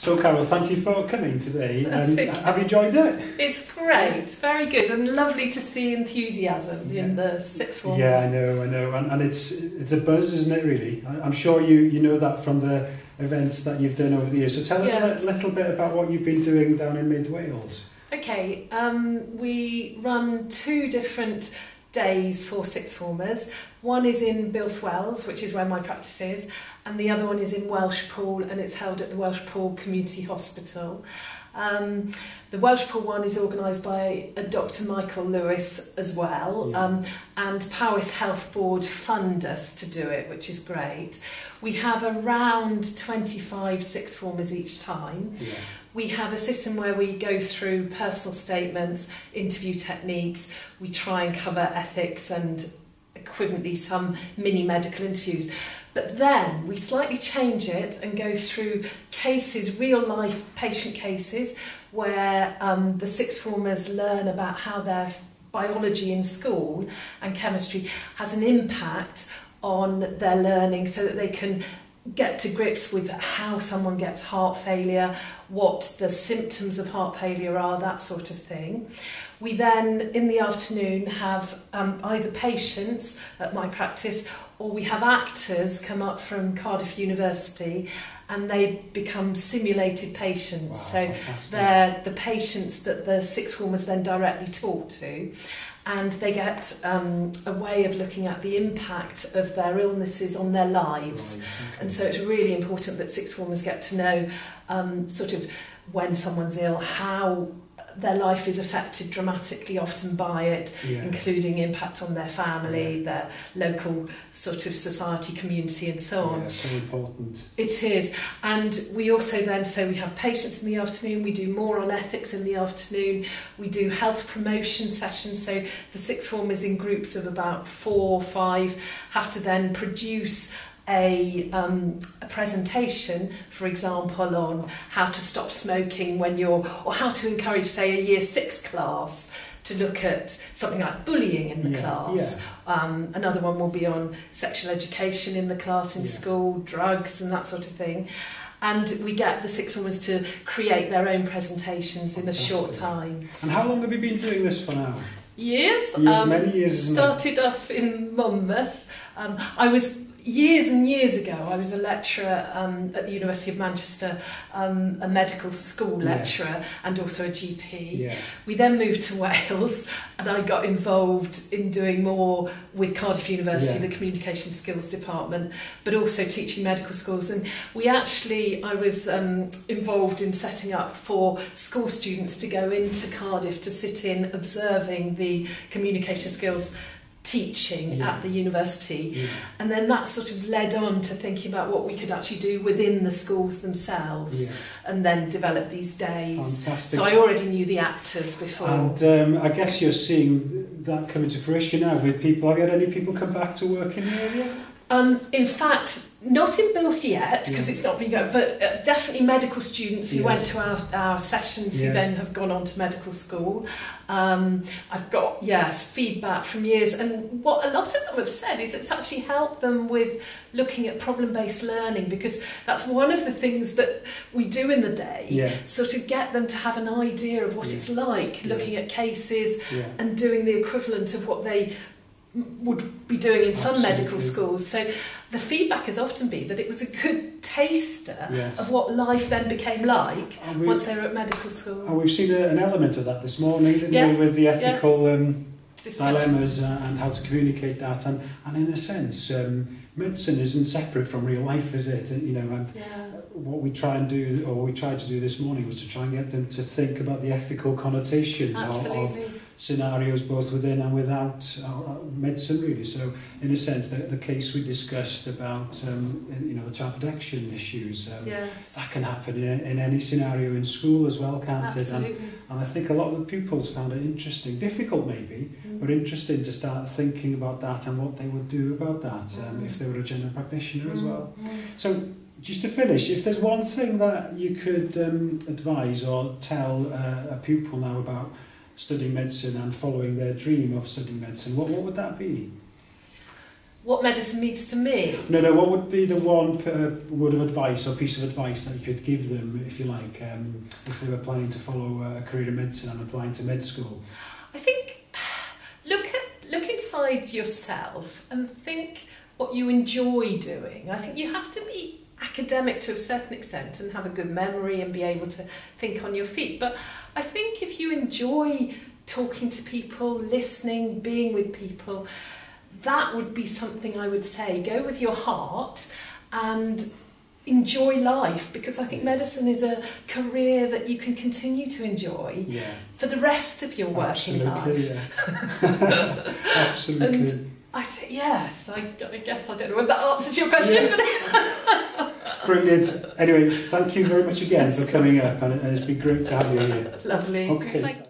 So Carol, thank you for coming today. Have you enjoyed it? It's great, very good, and lovely to see enthusiasm in the sixth forms. Yeah, I know, and it's a buzz, isn't it? Really, I'm sure you know that from the events that you've done over the years. So tell us a little bit about what you've been doing down in Mid Wales. Okay, we run two different days for sixth formers. One is in Builth Wells, which is where my practice is, and the other one is in Welshpool, and it's held at the Welshpool Community Hospital. The Welshpool one is organised by Dr Michael Lewis as well, and Powis Health Board fund us to do it, which is great. We have around 25 sixth formers each time. Yeah. We have a system where we go through personal statements, interview techniques, we try and cover ethics and equivalently some mini medical interviews. But then we slightly change it and go through cases, real life patient cases, where the sixth formers learn about how their biology in school and chemistry has an impact on their learning, so that they can get to grips with how someone gets heart failure, what the symptoms of heart failure are, that sort of thing. We then, in the afternoon, have either patients at my practice, or we have actors come up from Cardiff University, and they become simulated patients. Wow, so fantastic. They're the patients that the sixth formers then directly talk to, and they get a way of looking at the impact of their illnesses on their lives. Right, okay. And so it's really important that sixth formers get to know sort of when someone's ill, how their life is affected dramatically often by it, including impact on their family, their local sort of society, community and so on. Yeah, so important. It is. And we also then, so we have patients in the afternoon, we do more on ethics in the afternoon, we do health promotion sessions, so the sixth formers in groups of about 4 or 5 have to then produce a presentation, for example, on how to stop smoking when you're, or how to encourage, say, a Year 6 class to look at something like bullying in the class. Yeah. Another one will be on sexual education in the class in school, drugs and that sort of thing. And we get the sixth formers to create their own presentations in a short time. And how long have you been doing this for now? Years. Many years. Started off in Monmouth. I was, years and years ago, I was a lecturer at the University of Manchester, a medical school lecturer and also a GP. Yeah. We then moved to Wales, and I got involved in doing more with Cardiff University, the Communication Skills Department, but also teaching medical schools. And we actually, I was involved in setting up for school students to go into Cardiff to sit in observing the communication skills teaching at the university, and then that sort of led on to thinking about what we could actually do within the schools themselves, and then develop these days. Fantastic. So I already knew the actors before. And I guess you're seeing that coming to fruition now with people. Have you had any people come back to work in the area? In fact, not in Builth yet, because it's not been going, but definitely medical students who went to our sessions, who then have gone on to medical school. I've got, feedback from years, and what a lot of them have said is it's actually helped them with looking at problem-based learning, because that's one of the things that we do in the day, sort of get them to have an idea of what it's like, looking at cases and doing the equivalent of what they would be doing in some medical schools. So the feedback has often been that it was a good taster of what life then became like once they were at medical school. And we've seen an element of that this morning, didn't we, with the ethical dilemmas and how to communicate that. And in a sense, medicine isn't separate from real life, is it? You know, what we try and do, or what we tried to do this morning, was to try and get them to think about the ethical connotations of scenarios, both within and without medicine, really. So in a sense, the case we discussed about you know, the child protection issues, that can happen in any scenario in school as well, can't it? And I think a lot of the pupils found it interesting, difficult maybe, but interesting to start thinking about that and what they would do about that if they were a general practitioner as well. So just to finish, if there's one thing that you could advise or tell a pupil now about studying medicine and following their dream of studying medicine, what would that be? what medicine means to me. No, what would be the one word of advice or piece of advice that you could give them, if you like, if they were planning to follow a career in medicine and applying to med school? I think look inside yourself and think what you enjoy doing. I think you have to be academic to a certain extent and have a good memory and be able to think on your feet. But I think if you enjoy talking to people, listening, being with people, that would be something I would say. Go with your heart and enjoy life, because I think medicine is a career that you can continue to enjoy for the rest of your working life. Yeah. Absolutely. And I guess I don't know whether that answers your question. Yeah. But brilliant. Anyway, thank you very much again for coming up, and it's been great to have you here. Lovely. Okay.